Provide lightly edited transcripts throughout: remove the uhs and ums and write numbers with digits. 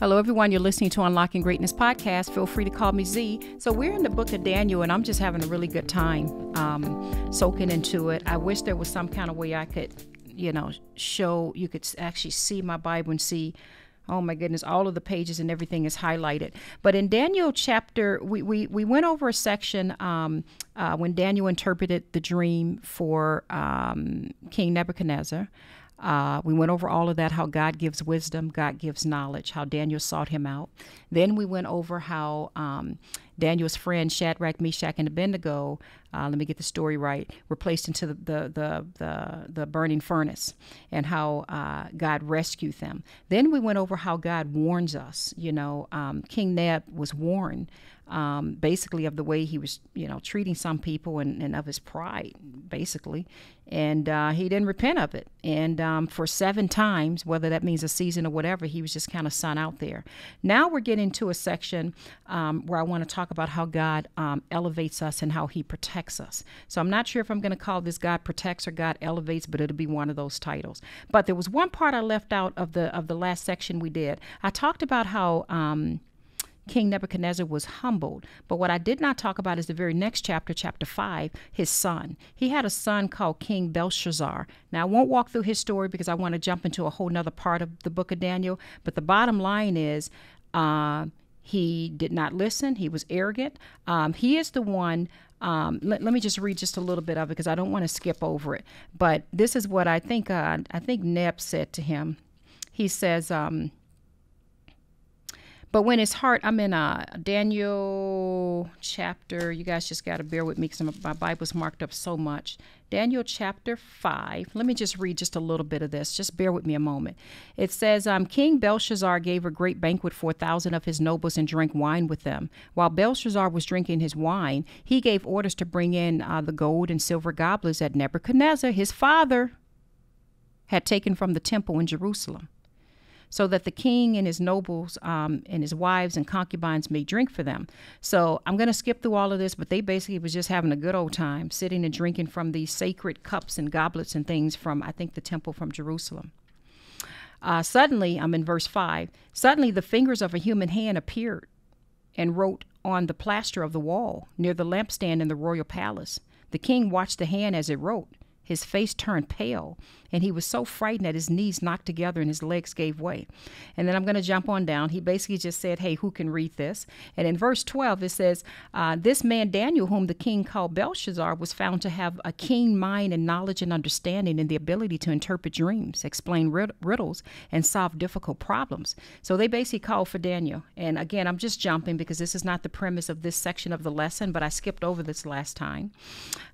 Hello, everyone. You're listening to Unlocking Greatness podcast. Feel free to call me Z. So we're in the Book of Daniel, and I'm just having a really good time soaking into it. I wish there was some kind of way I could, you could actually see my Bible and see, oh my goodness, all of the pages and everything is highlighted. But in Daniel chapter, we went over a section when Daniel interpreted the dream for King Nebuchadnezzar. We went over all of that, how God gives wisdom, God gives knowledge, how Daniel sought him out. Then we went over how Daniel's friend Shadrach, Meshach, and Abednego, let me get the story right, were placed into the burning furnace and how God rescued them. Then we went over how God warns us. King Neb was warned basically of the way he was, treating some people and of his pride, basically. And he didn't repent of it. And for 7 times, whether that means a season or whatever, he was just kind of sent out there. Now we're getting to a section where I want to talk about how God elevates us and how he protects us. So I'm not sure if I'm going to call this God protects or God elevates, but it'll be one of those titles. But there was one part I left out of the last section we did. I talked about how King Nebuchadnezzar was humbled. But what I did not talk about is the very next chapter, chapter 5, his son. He had a son called King Belshazzar. Now, I won't walk through his story because I want to jump into a whole nother part of the Book of Daniel. But the bottom line is he did not listen. He was arrogant. He is the one. Let me just read just a little bit of it because I don't want to skip over it. But this is what I think. I think Neb said to him. He says, but when his heart, I'm in Daniel chapter, you guys just got to bear with me because my Bible's marked up so much. Daniel chapter 5. Let me just read just a little bit of this. Just bear with me a moment. It says, King Belshazzar gave a great banquet for 1,000 of his nobles and drank wine with them. While Belshazzar was drinking his wine, he gave orders to bring in the gold and silver goblets that Nebuchadnezzar, his father, had taken from the temple in Jerusalem, so that the king and his nobles and his wives and concubines may drink for them. So I'm going to skip through all of this, but they basically was just having a good old time, sitting and drinking from these sacred cups and goblets and things from, I think, the temple from Jerusalem. Suddenly, I'm in verse 5, suddenly the fingers of a human hand appeared and wrote on the plaster of the wall near the lampstand in the royal palace. The king watched the hand as it wrote. His face turned pale, and he was so frightened that his knees knocked together and his legs gave way. And then I'm going to jump on down. He basically just said, hey, who can read this? And in verse 12, it says, this man Daniel, whom the king called Belshazzar, was found to have a keen mind and knowledge and understanding and the ability to interpret dreams, explain riddles, and solve difficult problems. So they basically called for Daniel. And again, I'm just jumping because this is not the premise of this section of the lesson, but I skipped over this last time.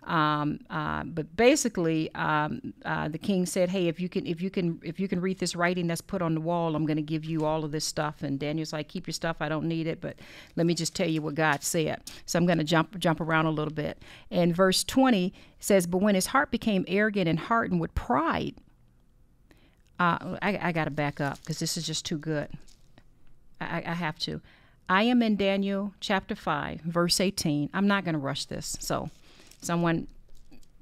But basically, the king said, hey, if you can read this writing that's put on the wall, I'm going to give you all of this stuff. And Daniel's like, keep your stuff. I don't need it. But let me just tell you what God said. So I'm going to jump around a little bit. And verse 20 says, but when his heart became arrogant and hardened with pride, I got to back up because this is just too good. I have to. I am in Daniel chapter 5, verse 18. I'm not going to rush this. So someone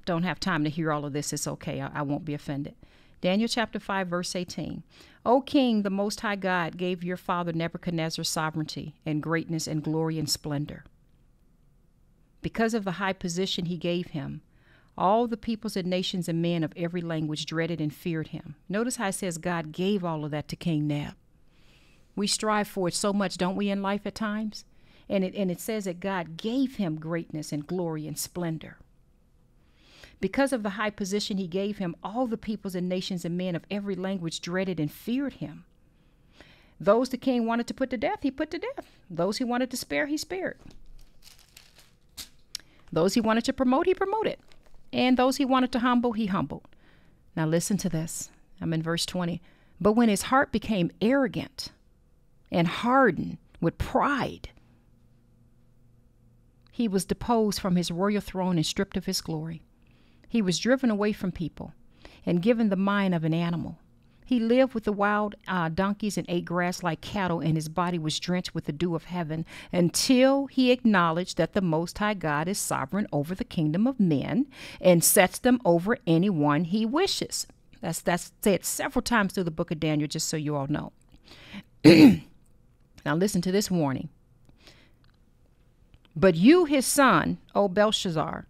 don't have time to hear all of this, it's okay. I won't be offended. Daniel chapter 5, verse 18. O King, the Most High God gave your father Nebuchadnezzar sovereignty and greatness and glory and splendor. Because of the high position he gave him, all the peoples and nations and men of every language dreaded and feared him. Notice how it says God gave all of that to King Neb. We strive for it so much, don't we, in life at times? And it says that God gave him greatness and glory and splendor. Because of the high position he gave him, all the peoples and nations and men of every language dreaded and feared him. Those the king wanted to put to death, he put to death. Those he wanted to spare, he spared. Those he wanted to promote, he promoted. And those he wanted to humble, he humbled. Now listen to this. I'm in verse 20. But when his heart became arrogant and hardened with pride, he was deposed from his royal throne and stripped of his glory. He was driven away from people and given the mind of an animal. He lived with the wild donkeys and ate grass like cattle, and his body was drenched with the dew of heaven until he acknowledged that the Most High God is sovereign over the kingdom of men and sets them over anyone he wishes. That's said several times through the Book of Daniel, just so you all know. Now listen to this warning. But you, his son, O Belshazzar,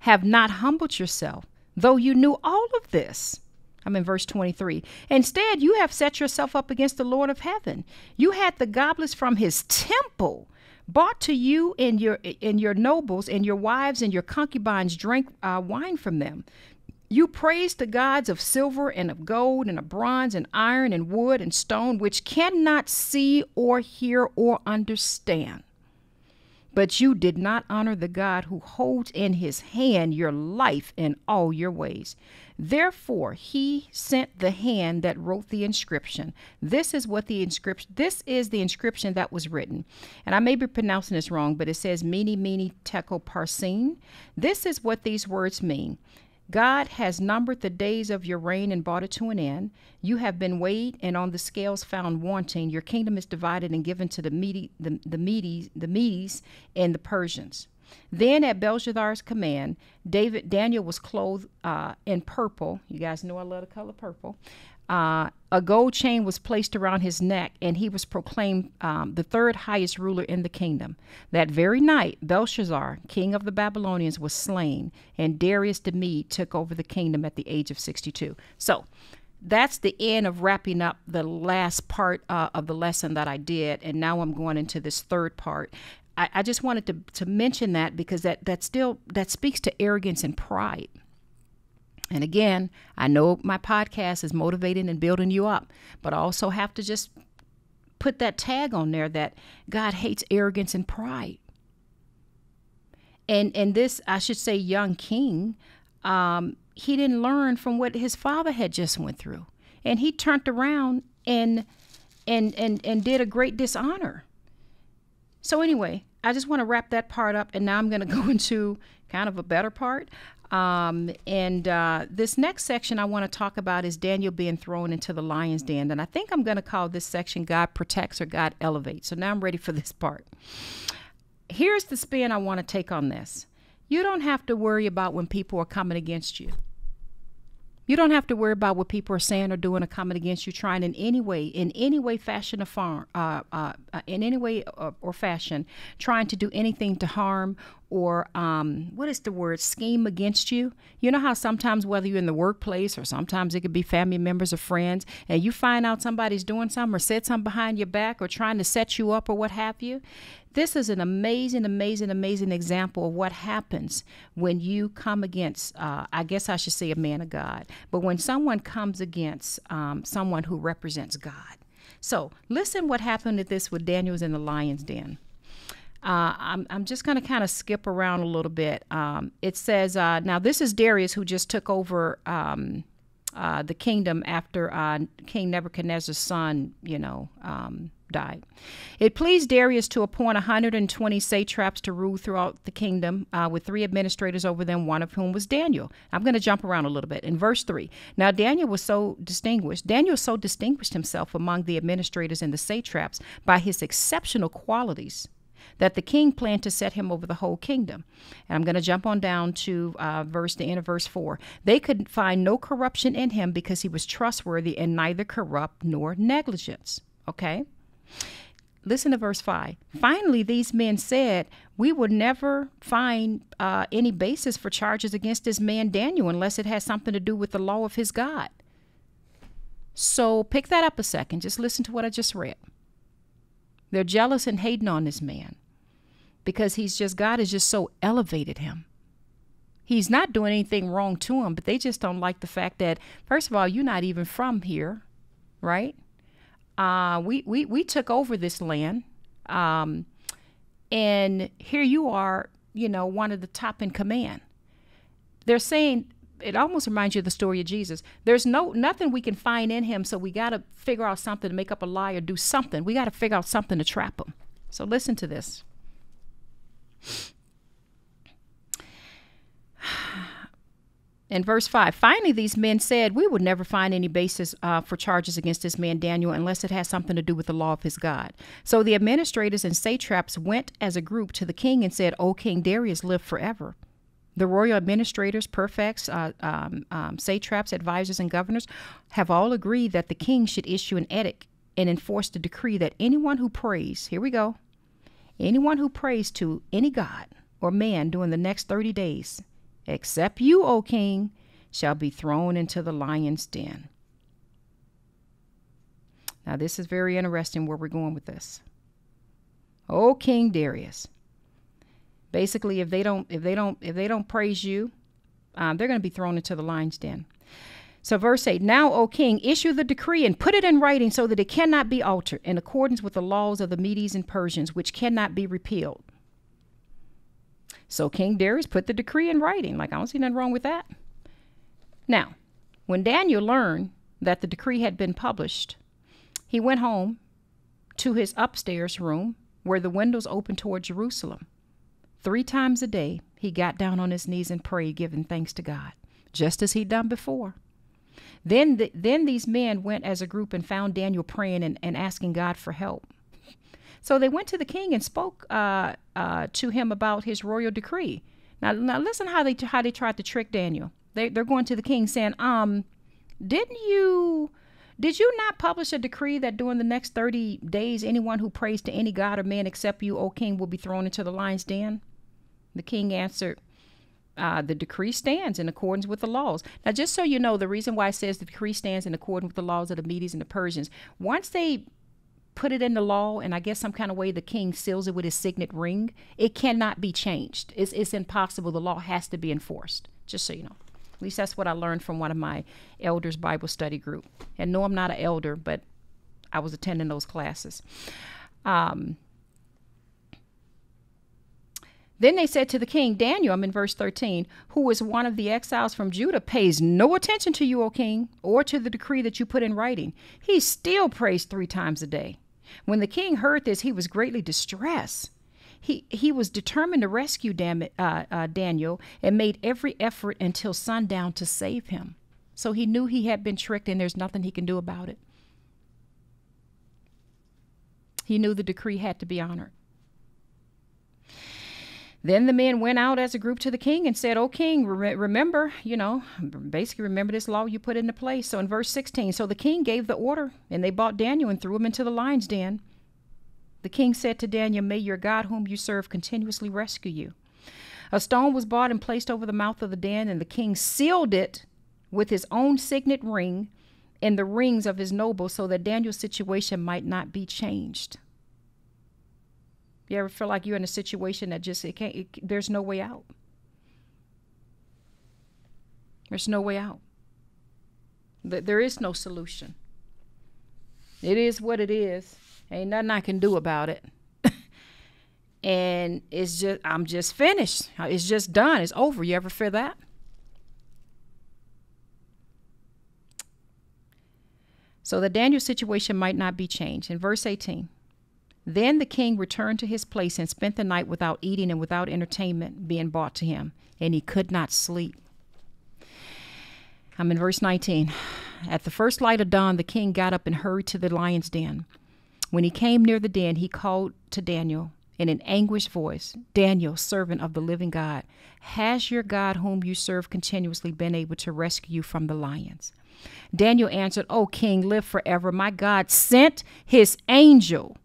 have not humbled yourself, though you knew all of this. I'm in verse 23. Instead, you have set yourself up against the Lord of heaven. You had the goblets from his temple brought to you, and your nobles and your wives and your concubines drank wine from them. You praised the gods of silver and of gold and of bronze and iron and wood and stone, which cannot see or hear or understand. But you did not honor the God who holds in his hand your life and all your ways. Therefore, he sent the hand that wrote the inscription. This is the inscription that was written. And I may be pronouncing this wrong, but it says mene mene tekel parsin. This is what these words mean. God has numbered the days of your reign and brought it to an end. You have been weighed and on the scales found wanting. Your kingdom is divided and given to the Medes and the Persians. Then at Belshazzar's command, Daniel was clothed in purple. You guys know I love the color purple. A gold chain was placed around his neck, and he was proclaimed the third highest ruler in the kingdom. That very night, Belshazzar, king of the Babylonians, was slain, and Darius the Mede took over the kingdom at the age of 62. So that's the end of wrapping up the last part of the lesson that I did, and now I'm going into this third part. I just wanted to mention that because that speaks to arrogance and pride. And again, I know my podcast is motivating and building you up, but I also have to just put that tag on there that God hates arrogance and pride. And this, I should say, young king, he didn't learn from what his father had just went through, and he turned around and did a great dishonor. So anyway, I just want to wrap that part up, and now I'm going to go into kind of a better part. This next section I want to talk about is Daniel being thrown into the lion's den. And I think I'm going to call this section God Protects or God Elevates. So now I'm ready for this part. Here's the spin I want to take on this. You don't have to worry about when people are coming against you. You don't have to worry about what people are saying or doing or coming against you, trying in any way or fashion, trying to do anything to harm or scheme against you. You know how sometimes, whether you're in the workplace or sometimes it could be family members or friends, and you find out somebody's doing something or said something behind your back or trying to set you up or what have you. This is an amazing, amazing, amazing example of what happens when you come against, I guess I should say a man of God, but when someone comes against someone who represents God. So listen what happened to this with Daniel's in the lion's den. I'm just going to kind of skip around a little bit. It says, now this is Darius who just took over the kingdom after King Nebuchadnezzar's son, died. It pleased Darius to appoint 120 satraps to rule throughout the kingdom with 3 administrators over them, one of whom was Daniel. I'm going to jump around a little bit. In verse 3, now Daniel so distinguished himself among the administrators and the satraps by his exceptional qualities that the king planned to set him over the whole kingdom. And I'm going to jump on down to the end of verse 4. They could find no corruption in him because he was trustworthy and neither corrupt nor negligent. Okay? Listen to verse 5. Finally, these men said, we would never find any basis for charges against this man Daniel unless it has something to do with the law of his God. So pick that up a second. Just listen to what I just read. They're jealous and hating on this man because God has just so elevated him. He's not doing anything wrong to him, but they just don't like the fact that, first of all, you're not even from here, right? We took over this land, and here you are, one of the top in command. They're saying, it almost reminds you of the story of Jesus. There's nothing we can find in him, so we got to figure out something to make up a lie or do something. We got to figure out something to trap him. So listen to this. In verse 5, finally, these men said, we would never find any basis for charges against this man Daniel unless it has something to do with the law of his God. So the administrators and satraps went as a group to the king and said, O King Darius, live forever. The royal administrators, prefects, satraps, advisors, and governors have all agreed that the king should issue an edict and enforced a decree that anyone who prays, here we go, anyone who prays to any god or man during the next 30 days, except you, O king, shall be thrown into the lion's den. Now, this is very interesting where we're going with this. O King Darius. Basically, if they don't praise you, they're going to be thrown into the lion's den. So verse 8, now, O king, issue the decree and put it in writing so that it cannot be altered in accordance with the laws of the Medes and Persians, which cannot be repealed. So King Darius put the decree in writing. Like, I don't see nothing wrong with that. Now, when Daniel learned that the decree had been published, he went home to his upstairs room where the windows opened toward Jerusalem. 3 times a day, he got down on his knees and prayed, giving thanks to God, just as he'd done before. Then these men went as a group and found Daniel praying and asking God for help. So they went to the king and spoke to him about his royal decree. Now listen how they tried to trick Daniel. They're going to the king saying, did you not publish a decree that during the next 30 days, anyone who prays to any god or man except you, O king, will be thrown into the lion's den? The king answered, the decree stands in accordance with the laws. Now, just so you know, the reason why it says the decree stands in accordance with the laws of the Medes and the Persians, once they put it in the law, and I guess some kind of way the king seals it with his signet ring, it cannot be changed. It's impossible. The law has to be enforced, just so you know. At least that's what I learned from one of my elders' Bible study group. And no, I'm not an elder, but I was attending those classes. Then they said to the king, Daniel, I'm in verse 13, who is one of the exiles from Judah, pays no attention to you, O king, or to the decree that you put in writing. He still prays 3 times a day. When the king heard this, he was greatly distressed. He was determined to rescue Daniel and made every effort until sundown to save him. So he knew he had been tricked and there's nothing he can do about it. He knew the decree had to be honored. Then the men went out as a group to the king and said, O king, remember, you know, basically remember this law you put into place. So in verse 16, so the king gave the order and they brought Daniel and threw him into the lion's den. The king said to Daniel, may your God whom you serve continuously rescue you. A stone was brought and placed over the mouth of the den, and the king sealed it with his own signet ring and the rings of his nobles so that Daniel's situation might not be changed. You ever feel like you're in a situation that just, there's no way out? There's no way out. There is no solution. It is what it is. Ain't nothing I can do about it. And it's just, I'm just finished. It's just done. It's over. You ever feel that? So that Daniel's situation might not be changed. In verse 18. Then the king returned to his place and spent the night without eating and without entertainment being brought to him, and he could not sleep. I'm in verse 19. At the first light of dawn, the king got up and hurried to the lion's den. When he came near the den, he called to Daniel in an anguished voice, Daniel, servant of the living God, has your God whom you serve continuously been able to rescue you from the lions? Daniel answered, O king, live forever. My God sent his angel,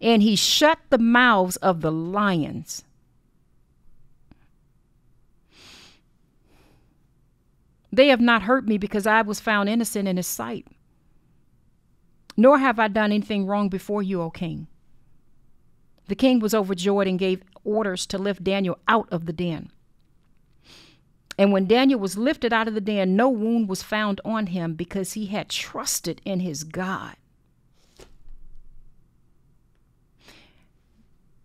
and he shut the mouths of the lions. They have not hurt me because I was found innocent in his sight. Nor have I done anything wrong before you, O king. The king was overjoyed and gave orders to lift Daniel out of the den. And when Daniel was lifted out of the den, no wound was found on him because he had trusted in his God.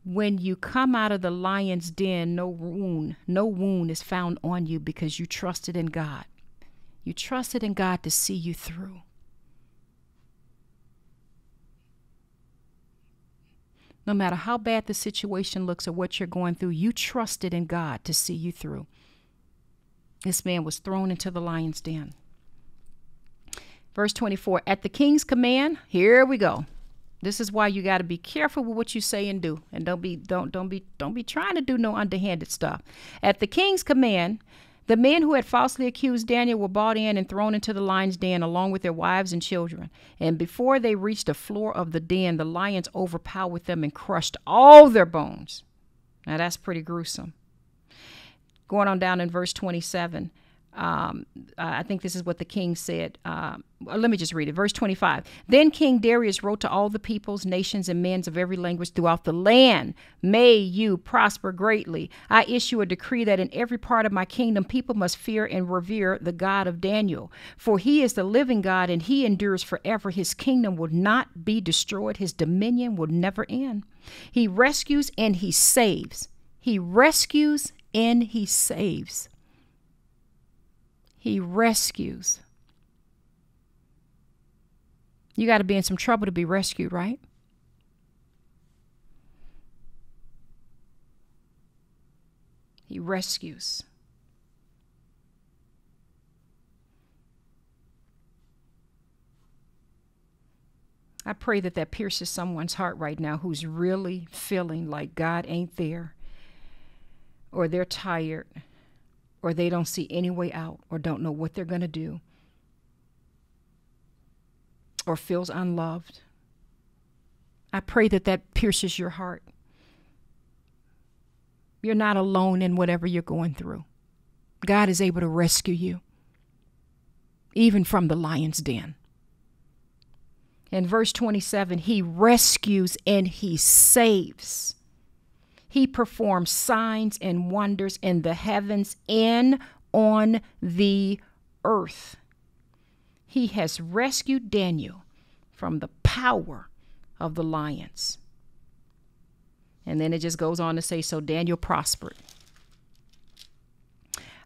When you come out of the lion's den, no wound is found on you because you trusted in God. You trusted in God to see you through. No matter how bad the situation looks or what you're going through, you trusted in God to see you through. This man was thrown into the lion's den. Verse 24, at the king's command, here we go. This is why you got to be careful with what you say and do, and don't be trying to do no underhanded stuff. At the king's command, The men who had falsely accused Daniel were brought in and thrown into the lion's den along with their wives and children. And before they reached the floor of the den, the lions overpowered them and crushed all their bones. Now that's pretty gruesome. Going on down in verse 27, I think this is what the king said. Let me just read it. Verse 25. Then King Darius wrote to all the peoples, nations, and men of every language throughout the land, may you prosper greatly. I issue a decree that in every part of my kingdom, people must fear and revere the God of Daniel. For he is the living God and he endures forever. His kingdom will not be destroyed. His dominion will never end. He rescues and he saves. He rescues and he saves. He rescues. You got to be in some trouble to be rescued, right? He rescues. I pray that that pierces someone's heart right now who's really feeling like God ain't there, or they're tired, or they don't see any way out, or don't know what they're going to do, or feels unloved. I pray that that pierces your heart. You're not alone in whatever you're going through. God is able to rescue you, even from the lion's den. In verse 27, he rescues and he saves. He performs signs and wonders in the heavens and on the earth. He has rescued Daniel from the power of the lions. And then it just goes on to say, so Daniel prospered.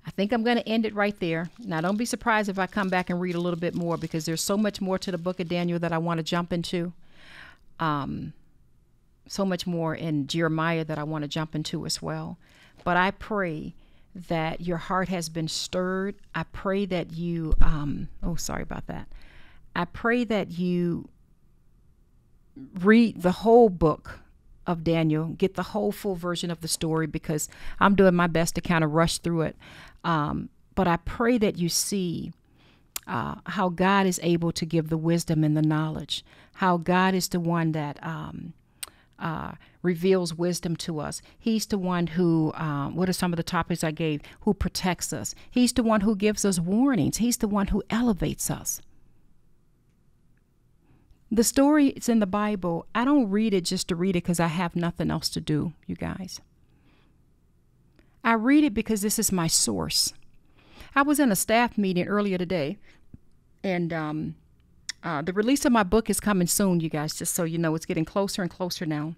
I think I'm going to end it right there. Now, don't be surprised if I come back and read a little bit more, because there's so much more to the book of Daniel that I want to jump into. So much more in Jeremiah that I want to jump into as well. But I pray that your heart has been stirred. I pray that you, oh, sorry about that. I pray that you read the whole book of Daniel, get the whole full version of the story, because I'm doing my best to kind of rush through it. But I pray that you see how God is able to give the wisdom and the knowledge, how God is the one that reveals wisdom to us. He's the one who, what are some of the topics I gave, who protects us. He's the one who gives us warnings. He's the one who elevates us. The story is in the Bible. I don't read it just to read it because I have nothing else to do, you guys. I read it because this is my source. I was in a staff meeting earlier today, and the release of my book is coming soon, you guys, just so you know. It's getting closer and closer now.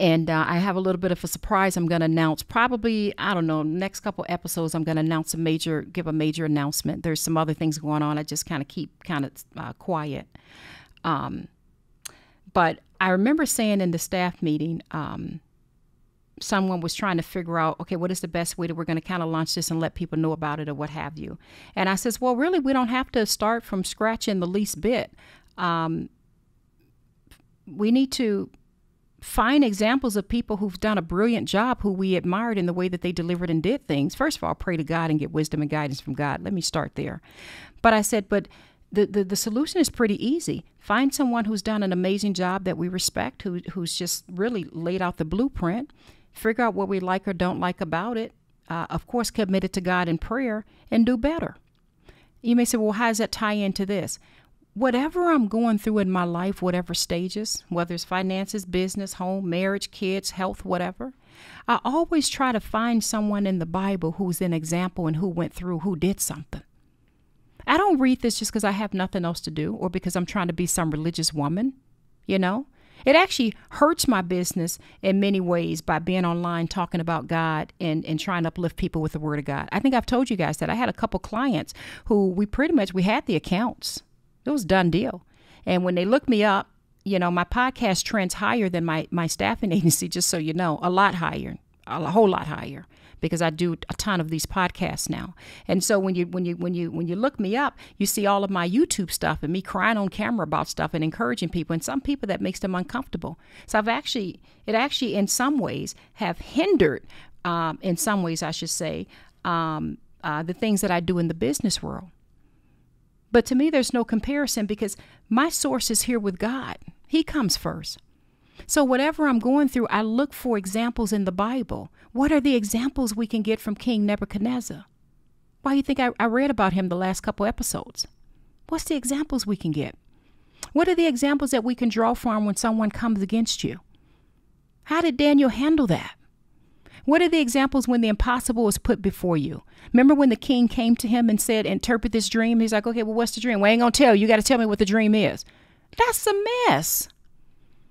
And I have a little bit of a surprise I'm going to announce. Probably, I don't know, next couple episodes, I'm going to announce give a major announcement. There's some other things going on. I just kind of keep quiet. But I remember saying in the staff meeting, someone was trying to figure out, okay, what is the best way that we're going to kind of launch this and let people know about it or what have you. And I says, well, really, we don't have to start from scratch in the least bit. We need to find examples of people who've done a brilliant job, who we admired in the way that they delivered and did things. First of all, pray to God and get wisdom and guidance from God. Let me start there. But I said, but the solution is pretty easy. Find someone who's done an amazing job that we respect, who's just really laid out the blueprint. Figure out what we like or don't like about it. Of course, commit it to God in prayer and do better. You may say, well, how does that tie into this? Whatever I'm going through in my life, whatever stages, whether it's finances, business, home, marriage, kids, health, whatever, I always try to find someone in the Bible who's an example and who went through, who did something. I don't read this just because I have nothing else to do or because I'm trying to be some religious woman, you know. It actually hurts my business in many ways by being online talking about God and trying to uplift people with the word of God. I think I've told you guys that I had a couple clients who we had the accounts. It was a done deal. And when they looked me up, you know, my podcast trends higher than my staffing agency, just so you know, a lot higher, a whole lot higher, because I do a ton of these podcasts now. And so when you look me up, you see all of my YouTube stuff and me crying on camera about stuff and encouraging people, and some people that makes them uncomfortable. So it actually in some ways have hindered, in some ways I should say, the things that I do in the business world. But to me, there's no comparison because my source is here with God. He comes first. So whatever I'm going through, I look for examples in the Bible. What are the examples we can get from King Nebuchadnezzar? Why do you think I read about him the last couple episodes? What's the examples we can get? What are the examples that we can draw from when someone comes against you? How did Daniel handle that? What are the examples when the impossible is put before you? Remember when the king came to him and said, interpret this dream? He's like, okay, well, what's the dream? Well, I ain't going to tell you. You got to tell me what the dream is. That's a mess.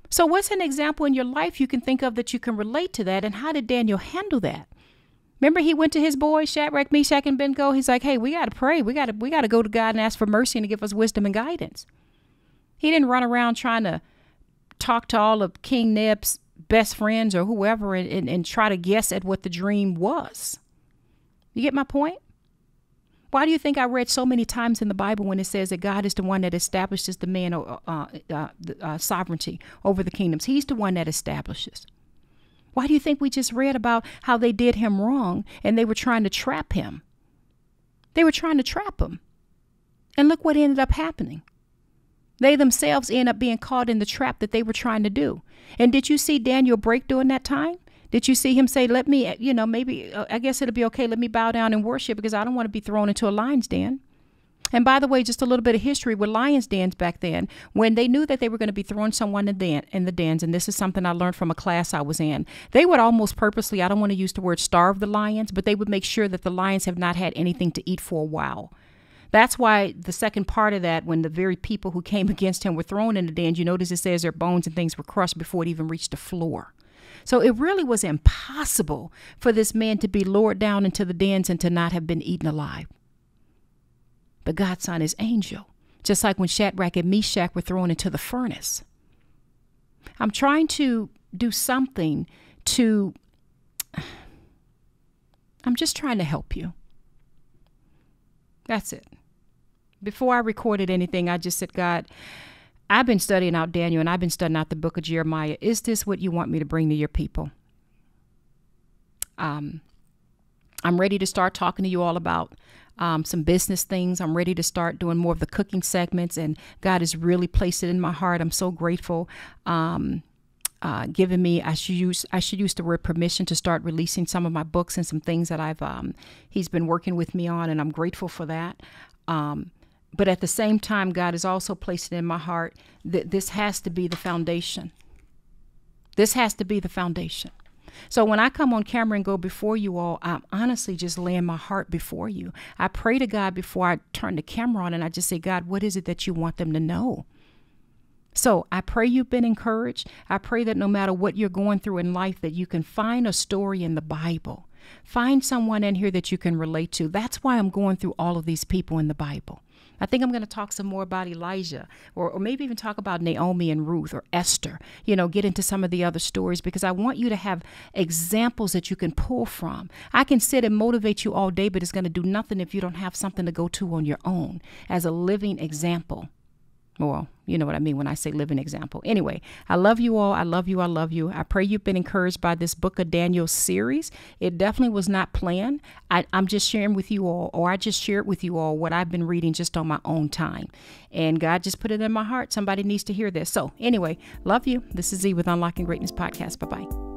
So what's an example in your life you can think of that you can relate to that? And how did Daniel handle that? Remember, he went to his boys, Shadrach, Meshach, and Abednego. He's like, hey, we got to pray. We got to go to God and ask for mercy and to give us wisdom and guidance. He didn't run around trying to talk to all of King Neb's best friends or whoever and try to guess at what the dream was. You get my point? Why do you think I read so many times in the Bible when it says that God is the one that establishes the man sovereignty over the kingdoms? He's the one that establishes. Why do you think we just read about how they did him wrong and they were trying to trap him? They were trying to trap him. And look what ended up happening. They themselves end up being caught in the trap that they were trying to do. And did you see Daniel break during that time? Did you see him say, let me, you know, maybe, I guess it'll be okay. Let me bow down and worship because I don't want to be thrown into a lion's den. And by the way, just a little bit of history with lion's dens back then, when they knew that they were going to be throwing someone in the dens, and this is something I learned from a class I was in, they would almost purposely, I don't want to use the word starve the lions, but they would make sure that the lions have not had anything to eat for a while. That's why the second part of that, when the very people who came against him were thrown in the dens, you notice it says their bones and things were crushed before it even reached the floor. So it really was impossible for this man to be lowered down into the dens and to not have been eaten alive. But God sent his angel, just like when Shadrach and Meshach were thrown into the furnace. I'm trying to do something to, I'm just trying to help you. That's it. Before I recorded anything, I just said, God, I've been studying out Daniel and I've been studying out the book of Jeremiah. Is this what you want me to bring to your people? I'm ready to start talking to you all about some business things. I'm ready to start doing more of the cooking segments, and God has really placed it in my heart. I'm so grateful. Giving me, I should use the word permission to start releasing some of my books and some things that I've, he's been working with me on, and I'm grateful for that. But at the same time, God has also placed it in my heart that this has to be the foundation. This has to be the foundation. So when I come on camera and go before you all, I'm honestly just laying my heart before you. I pray to God before I turn the camera on, and I just say, God, what is it that you want them to know? So I pray you've been encouraged. I pray that no matter what you're going through in life, that you can find a story in the Bible. Find someone in here that you can relate to. That's why I'm going through all of these people in the Bible. I think I'm going to talk some more about Elijah, or maybe even talk about Naomi and Ruth or Esther, you know, get into some of the other stories, because I want you to have examples that you can pull from. I can sit and motivate you all day, but it's going to do nothing if you don't have something to go to on your own as a living example. Well, you know what I mean when I say living example. Anyway, I love you all. I love you. I love you. I pray you've been encouraged by this Book of Daniel series. It definitely was not planned. I'm just sharing with you all, or I just shared with you all what I've been reading just on my own time. And God just put it in my heart. Somebody needs to hear this. So anyway, love you. This is Z with Unlocking Greatness Podcast. Bye-bye.